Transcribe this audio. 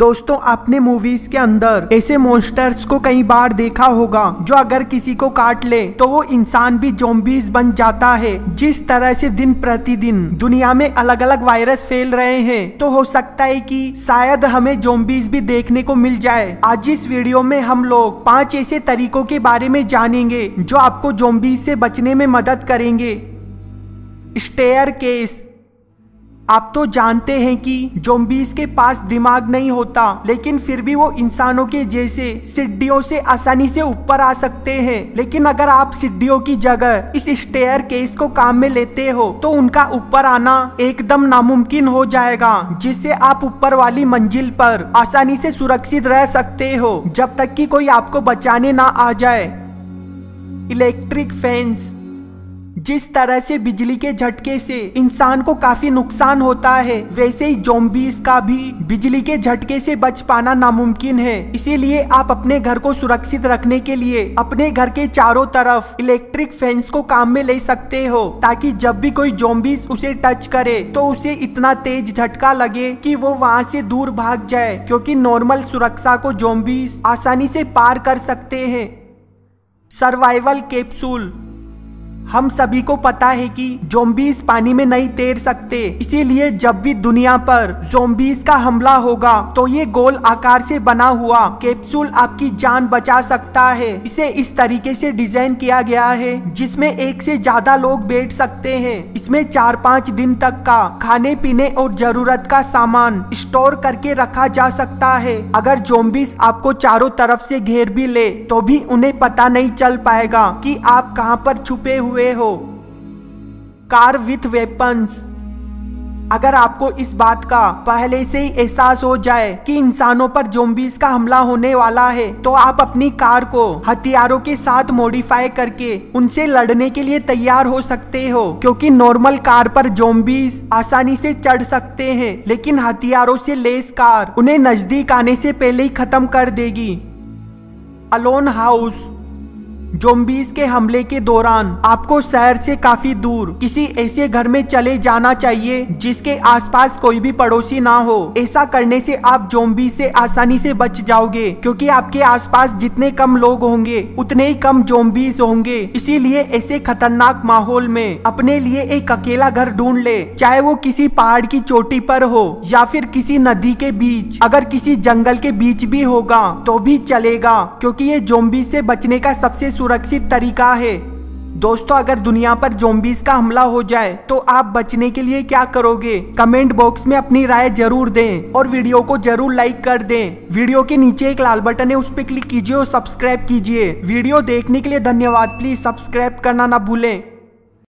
दोस्तों आपने मूवीज के अंदर ऐसे मॉन्स्टर्स को कई बार देखा होगा जो अगर किसी को काट ले तो वो इंसान भी ज़ॉम्बीज बन जाता है। जिस तरह से दिन प्रतिदिन दुनिया में अलग अलग वायरस फैल रहे हैं, तो हो सकता है कि शायद हमें ज़ॉम्बीज भी देखने को मिल जाए। आज इस वीडियो में हम लोग 5 ऐसे तरीकों के बारे में जानेंगे जो आपको ज़ॉम्बीज से बचने में मदद करेंगे। स्टेयरकेस। आप तो जानते हैं कि ज़ॉम्बीज के पास दिमाग नहीं होता, लेकिन फिर भी वो इंसानों के जैसे सीढ़ियों से आसानी से ऊपर आ सकते हैं। लेकिन अगर आप सीढ़ियों की जगह इस स्टेयरकेस को काम में लेते हो तो उनका ऊपर आना एकदम नामुमकिन हो जाएगा, जिससे आप ऊपर वाली मंजिल पर आसानी से सुरक्षित रह सकते हो जब तक कि कोई आपको बचाने ना आ जाए। Electric fence. जिस तरह से बिजली के झटके से इंसान को काफी नुकसान होता है, वैसे ही ज़ॉम्बीज का भी बिजली के झटके से बच पाना नामुमकिन है। इसीलिए आप अपने घर को सुरक्षित रखने के लिए अपने घर के चारों तरफ इलेक्ट्रिक फेंस को काम में ले सकते हो, ताकि जब भी कोई ज़ॉम्बीज उसे टच करे तो उसे इतना तेज झटका लगे कि वो वहाँ से दूर भाग जाए, क्योंकि नॉर्मल सुरक्षा को ज़ॉम्बीज आसानी से पार कर सकते हैं। Survival capsule. हम सभी को पता है कि ज़ॉम्बीज पानी में नहीं तैर सकते, इसीलिए जब भी दुनिया पर ज़ॉम्बीज का हमला होगा तो ये गोल आकार से बना हुआ कैप्सूल आपकी जान बचा सकता है। इसे इस तरीके से डिजाइन किया गया है जिसमें एक से ज्यादा लोग बैठ सकते हैं। इसमें 4-5 दिन तक का खाने पीने और जरूरत का सामान स्टोर करके रखा जा सकता है। अगर ज़ॉम्बीज आपको चारों तरफ से घेर भी ले तो भी उन्हें पता नहीं चल पाएगा कि आप कहाँ पर छुपे हुए हो। Car with weapons. अगर आपको इस बात का पहले से ही एहसास हो जाए कि इंसानों पर ज़ॉम्बीज का हमला होने वाला है, तो आप अपनी कार को हथियारों के साथ मॉडिफाई करके उनसे लड़ने के लिए तैयार हो सकते हो, क्योंकि नॉर्मल कार पर ज़ॉम्बीज आसानी से चढ़ सकते हैं, लेकिन हथियारों से लैस कार उन्हें नजदीक आने से पहले ही खत्म कर देगी। Alone house. ज़ॉम्बीज के हमले के दौरान आपको शहर से काफी दूर किसी ऐसे घर में चले जाना चाहिए जिसके आसपास कोई भी पड़ोसी ना हो। ऐसा करने से आप ज़ॉम्बीज से आसानी से बच जाओगे, क्योंकि आपके आसपास जितने कम लोग होंगे उतने ही कम ज़ॉम्बीज होंगे। इसीलिए ऐसे खतरनाक माहौल में अपने लिए एक अकेला घर ढूंढ ले, चाहे वो किसी पहाड़ की चोटी पर हो या फिर किसी नदी के बीच। अगर किसी जंगल के बीच भी होगा तो भी चलेगा, क्योंकि ये ज़ॉम्बीज से बचने का सबसे सुरक्षित तरीका है। दोस्तों अगर दुनिया पर ज़ॉम्बीज का हमला हो जाए तो आप बचने के लिए क्या करोगे? कमेंट बॉक्स में अपनी राय जरूर दें और वीडियो को जरूर लाइक कर दें। वीडियो के नीचे एक लाल बटन है, उस पर क्लिक कीजिए और सब्सक्राइब कीजिए। वीडियो देखने के लिए धन्यवाद। प्लीज सब्सक्राइब करना ना भूलें।